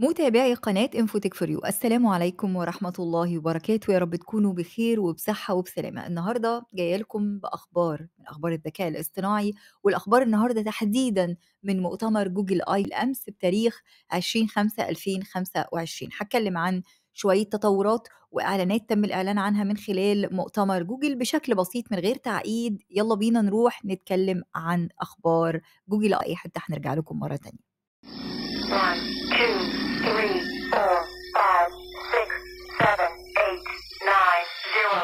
متابعي قناة انفوتك فور يو، السلام عليكم ورحمة الله وبركاته. يا رب تكونوا بخير وبصحة وبسلامة. النهاردة جاية لكم بأخبار من أخبار الذكاء الاصطناعي، والأخبار النهاردة تحديدا من مؤتمر جوجل آي الأمس بتاريخ 20/5/2025. هتكلم عن شوية تطورات وإعلانات تم الإعلان عنها من خلال مؤتمر جوجل بشكل بسيط من غير تعقيد. يلا بينا نروح نتكلم عن أخبار جوجل آي حتى هنرجع لكم مرة تانية. 1 2 3 4 5 6 7 8 9 0.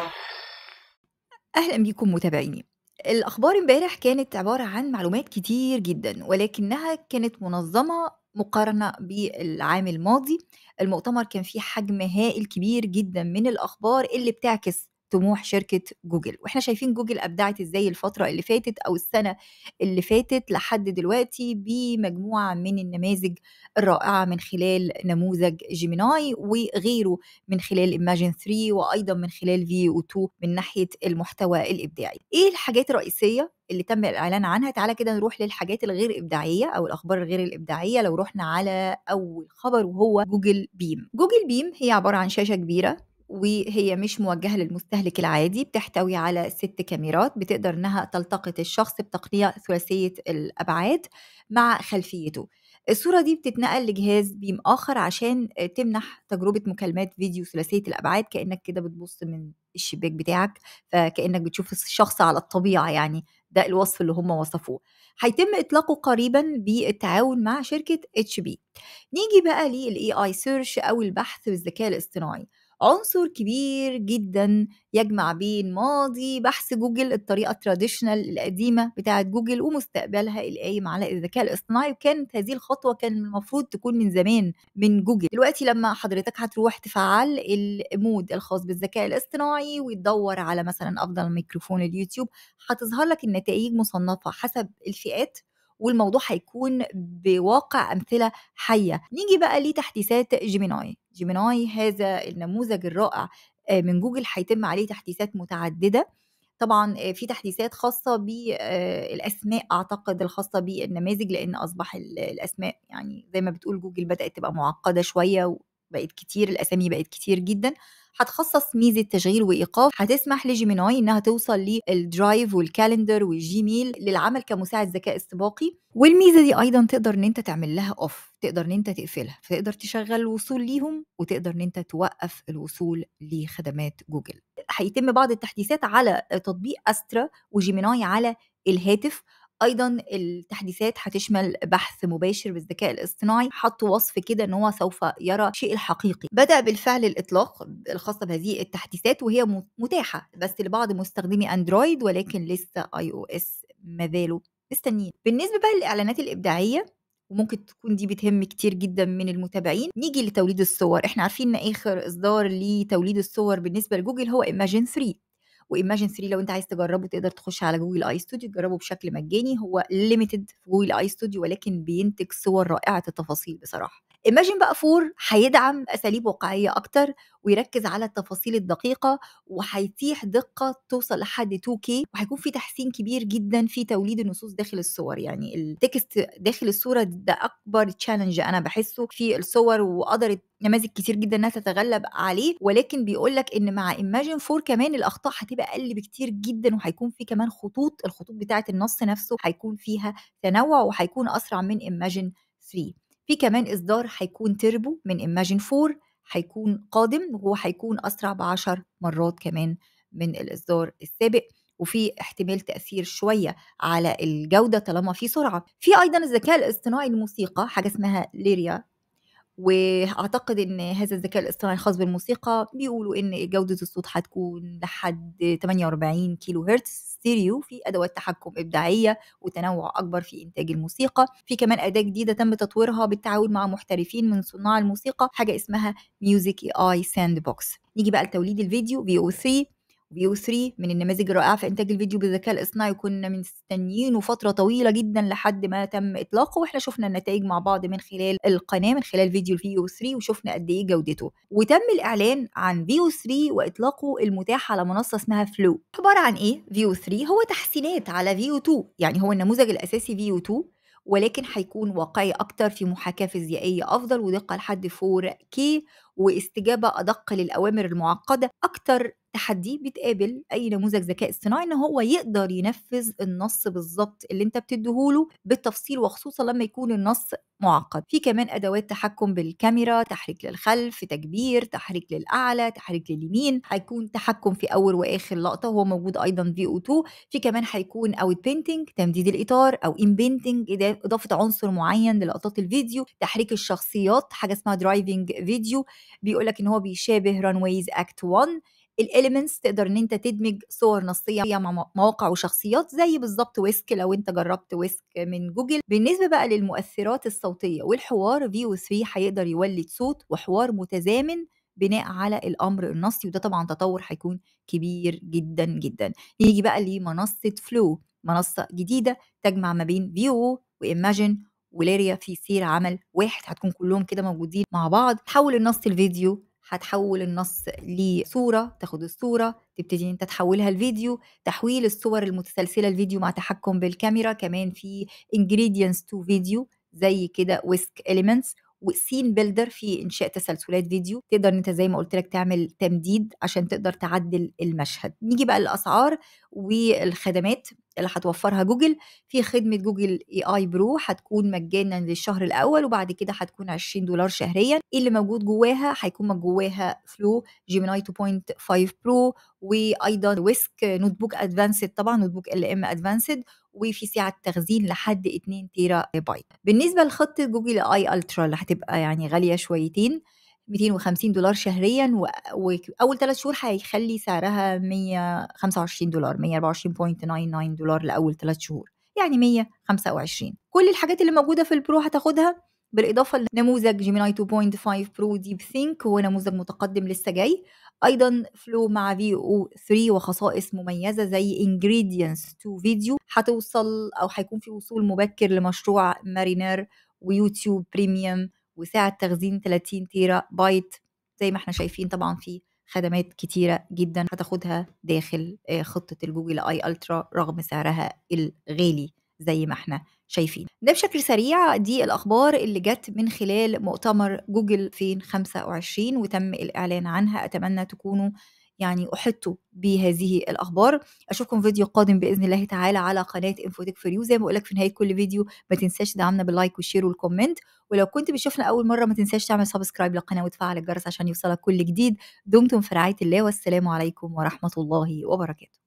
أهلا بكم متابعيني. الأخبار امبارح كانت عبارة عن معلومات كتير جدا، ولكنها كانت منظمة مقارنة بالعام الماضي. المؤتمر كان فيه حجم هائل كبير جدا من الأخبار اللي بتعكس طموح شركة جوجل، واحنا شايفين جوجل أبدعت ازاي الفترة اللي فاتت أو السنة اللي فاتت لحد دلوقتي بمجموعة من النماذج الرائعة من خلال نموذج جيميناي وغيره، من خلال Imagen 3 وأيضا من خلال Veo 2 من ناحية المحتوى الإبداعي. إيه الحاجات الرئيسية اللي تم الإعلان عنها؟ تعالى كده نروح للحاجات الغير إبداعية أو الأخبار الغير الإبداعية. لو رحنا على أول خبر وهو جوجل بيم. جوجل بيم هي عبارة عن شاشة كبيرة وهي مش موجهة للمستهلك العادي، بتحتوي على 6 كاميرات، بتقدر انها تلتقط الشخص بتقنية ثلاثية الأبعاد مع خلفيته. الصورة دي بتتنقل لجهاز بيم آخر عشان تمنح تجربة مكالمات فيديو ثلاثية الأبعاد، كأنك كده بتبص من الشباك بتاعك، فكأنك بتشوف الشخص على الطبيعة. يعني ده الوصف اللي هم وصفوه. هيتم إطلاقه قريبا بالتعاون مع شركة HP. نيجي بقى للAI Search أو البحث بالذكاء الاصطناعي. عنصر كبير جدا يجمع بين ماضي بحث جوجل، الطريقة التراديشنال القديمة بتاعة جوجل، ومستقبلها القايم على الذكاء الاصطناعي. وكانت هذه الخطوة كان المفروض تكون من زمان من جوجل. دلوقتي لما حضرتك هتروح تفعل المود الخاص بالذكاء الاصطناعي وتدور على مثلا أفضل ميكروفون اليوتيوب، هتظهر لك النتائج مصنفة حسب الفئات، والموضوع هيكون بواقع أمثلة حية. نيجي بقى لتحديثات جيميناي. جيميناي هذا النموذج الرائع من جوجل هيتم عليه تحديثات متعددة. طبعا في تحديثات خاصة بالأسماء، أعتقد الخاصة بالنماذج، لأن أصبح الأسماء يعني زي ما بتقول جوجل بدأت تبقى معقدة شوية وبقت كتير، الأسامي بقت كتير جدا. هتخصص ميزة تشغيل وإيقاف هتسمح لجيميناي إنها توصل للدرايف والكالندر والجيميل للعمل كمساعد ذكاء استباقي. والميزة دي أيضا تقدر إن أنت تعمل لها أوف، تقدر إن أنت تقفلها، فتقدر تشغل الوصول ليهم وتقدر إن أنت توقف الوصول لخدمات جوجل. هيتم بعض التحديثات على تطبيق أسترا وجيميناي على الهاتف. أيضا التحديثات هتشمل بحث مباشر بالذكاء الاصطناعي. حطوا وصف كده إن هو سوف يرى شيء الحقيقي. بدأ بالفعل الإطلاق الخاصة بهذه التحديثات، وهي متاحة بس لبعض مستخدمي أندرويد، ولكن لسه iOS مازالوا مستنيين. بالنسبة بقى للإعلانات الإبداعية، وممكن تكون دي بتهم كتير جدا من المتابعين، نيجي لتوليد الصور. احنا عارفين إن آخر إصدار لتوليد الصور بالنسبة لجوجل هو Imagen 3. وإيماجن 3 لو انت عايز تجربه تقدر تخش على جوجل اي ستوديو تجربه بشكل مجاني. هو ليميتد في جوجل اي ستوديو، ولكن بينتج صور رائعة التفاصيل بصراحة. إيماجن بقى 4 هيدعم أساليب واقعية أكتر ويركز على التفاصيل الدقيقة، وهيتيح دقة توصل لحد 2K، وهيكون في تحسين كبير جدا في توليد النصوص داخل الصور. يعني التكست داخل الصورة ده أكبر تشالنج أنا بحسه في الصور، وقدرت نماذج كتير جدا إنها تتغلب عليه. ولكن بيقول لك إن مع Imagen 4 كمان الأخطاء هتبقى أقل بكتير جدا، وهيكون في كمان خطوط، الخطوط بتاعة النص نفسه هيكون فيها تنوع وهيكون أسرع من Imagen 3. في كمان إصدار هيكون تربو من Imagen 4 هيكون قادم، وهو هيكون أسرع ب10 مرات كمان من الإصدار السابق، وفي احتمال تأثير شوية على الجودة طالما في سرعة. في أيضا الذكاء الاصطناعي الموسيقى، حاجة اسمها ليريا، وأعتقد إن هذا الذكاء الاصطناعي الخاص بالموسيقى بيقولوا إن جودة الصوت هتكون لحد 48 كيلو هرتز ستيريو. في أدوات تحكم إبداعية وتنوع أكبر في إنتاج الموسيقى. في كمان أداة جديدة تم تطويرها بالتعاون مع محترفين من صناع الموسيقى، حاجة اسمها Music AI Sandbox. نيجي بقى لتوليد الفيديو. Veo 3 من النماذج الرائعة في إنتاج الفيديو بالذكاء الاصطناعي، وكنا مستنيينه فترة طويلة جدا لحد ما تم إطلاقه، وإحنا شفنا النتائج مع بعض من خلال القناة من خلال فيديو Veo 3 وشفنا قد إيه جودته. وتم الإعلان عن Veo 3 وإطلاقه المتاح على منصة اسمها Flow. عبارة عن إيه Veo 3؟ هو تحسينات على Veo 2، يعني هو النموذج الأساسي Veo 2، ولكن هيكون واقعي أكتر في محاكاة فيزيائية أفضل ودقة لحد 4K واستجابة أدق للأوامر المعقدة. أكتر تحدي بتقابل أي نموذج ذكاء اصطناعي إن هو يقدر ينفذ النص بالظبط اللي أنت بتديهوله بالتفصيل، وخصوصا لما يكون النص معقد. في كمان أدوات تحكم بالكاميرا، تحريك للخلف، تكبير، تحريك للأعلى، تحريك لليمين، هيكون تحكم في أول وآخر لقطة وهو موجود أيضا في VO2. في كمان هيكون أوت بينتنج، تمديد الإطار، أو إن بينتنج، إضافة عنصر معين للقطات الفيديو، تحريك الشخصيات، حاجة اسمها درايفنج فيديو، بيقولك إن هو بيشابه رانويز أكت 1. الاليمنتس تقدر ان انت تدمج صور نصيه مع مواقع وشخصيات زي بالظبط ويسك لو انت جربت ويسك من جوجل. بالنسبه بقى للمؤثرات الصوتيه والحوار، فيو 3 هيقدر يولد صوت وحوار متزامن بناء على الامر النصي، وده طبعا تطور هيكون كبير جدا جدا. نيجي بقى لمنصه فلو، منصه جديده تجمع ما بين فيو وايماجن وليريا في سير عمل واحد، هتكون كلهم كده موجودين مع بعض. تحول النص الفيديو، هتحول النص لصورة، تاخد الصورة تبتدي انت تحولها الفيديو، تحويل الصور المتسلسلة الفيديو مع تحكم بالكاميرا. كمان في ingredients to video زي كده whisk elements، وسين بيلدر في انشاء تسلسلات فيديو، تقدر انت زي ما قلت لك تعمل تمديد عشان تقدر تعدل المشهد. نيجي بقى للاسعار والخدمات اللي هتوفرها جوجل. في خدمه جوجل AI برو هتكون مجانا للشهر الاول، وبعد كده هتكون $20 شهريا. اللي موجود جواها هيكون جواها فلو، جيميناي 2.5 برو، وايضا ويسك، نوت بوك ادفانسد، طبعا نوت بوك LM ادفانسد، وفي سعة تخزين لحد 2 تيرا بايت. بالنسبه لخطه جوجل AI الترا اللي هتبقى يعني غاليه شويتين، $250 شهريا، واول 3 شهور هيخلي سعرها $125، $124.99 لاول 3 شهور، يعني 125. كل الحاجات اللي موجوده في البرو هتاخدها، بالاضافه لنموذج جيميناي 2.5 برو ديب ثينك، هو نموذج متقدم لسه جاي. ايضا فلو مع VO3 وخصائص مميزه زي ingredients to video، هتوصل او هيكون في وصول مبكر لمشروع مارينر ويوتيوب بريميوم، وسعه تخزين 30 تيرا بايت. زي ما احنا شايفين طبعا في خدمات كتيره جدا هتاخدها داخل خطه الجوجل AI الترا رغم سعرها الغالي زي ما احنا شايفين. ده بشكل سريع دي الأخبار اللي جت من خلال مؤتمر جوجل 2025 وتم الإعلان عنها. أتمنى تكونوا يعني أحطوا بهذه الأخبار. أشوفكم فيديو قادم بإذن الله تعالى على قناة انفوتك فور يو. زي ما بقولك في نهاية كل فيديو ما تنساش تدعمنا باللايك والشير والكومنت، ولو كنت بتشوفنا أول مرة ما تنساش تعمل سبسكرايب للقناة وتفعل الجرس عشان يوصلك كل جديد. دمتم في رعاية الله، والسلام عليكم ورحمة الله وبركاته.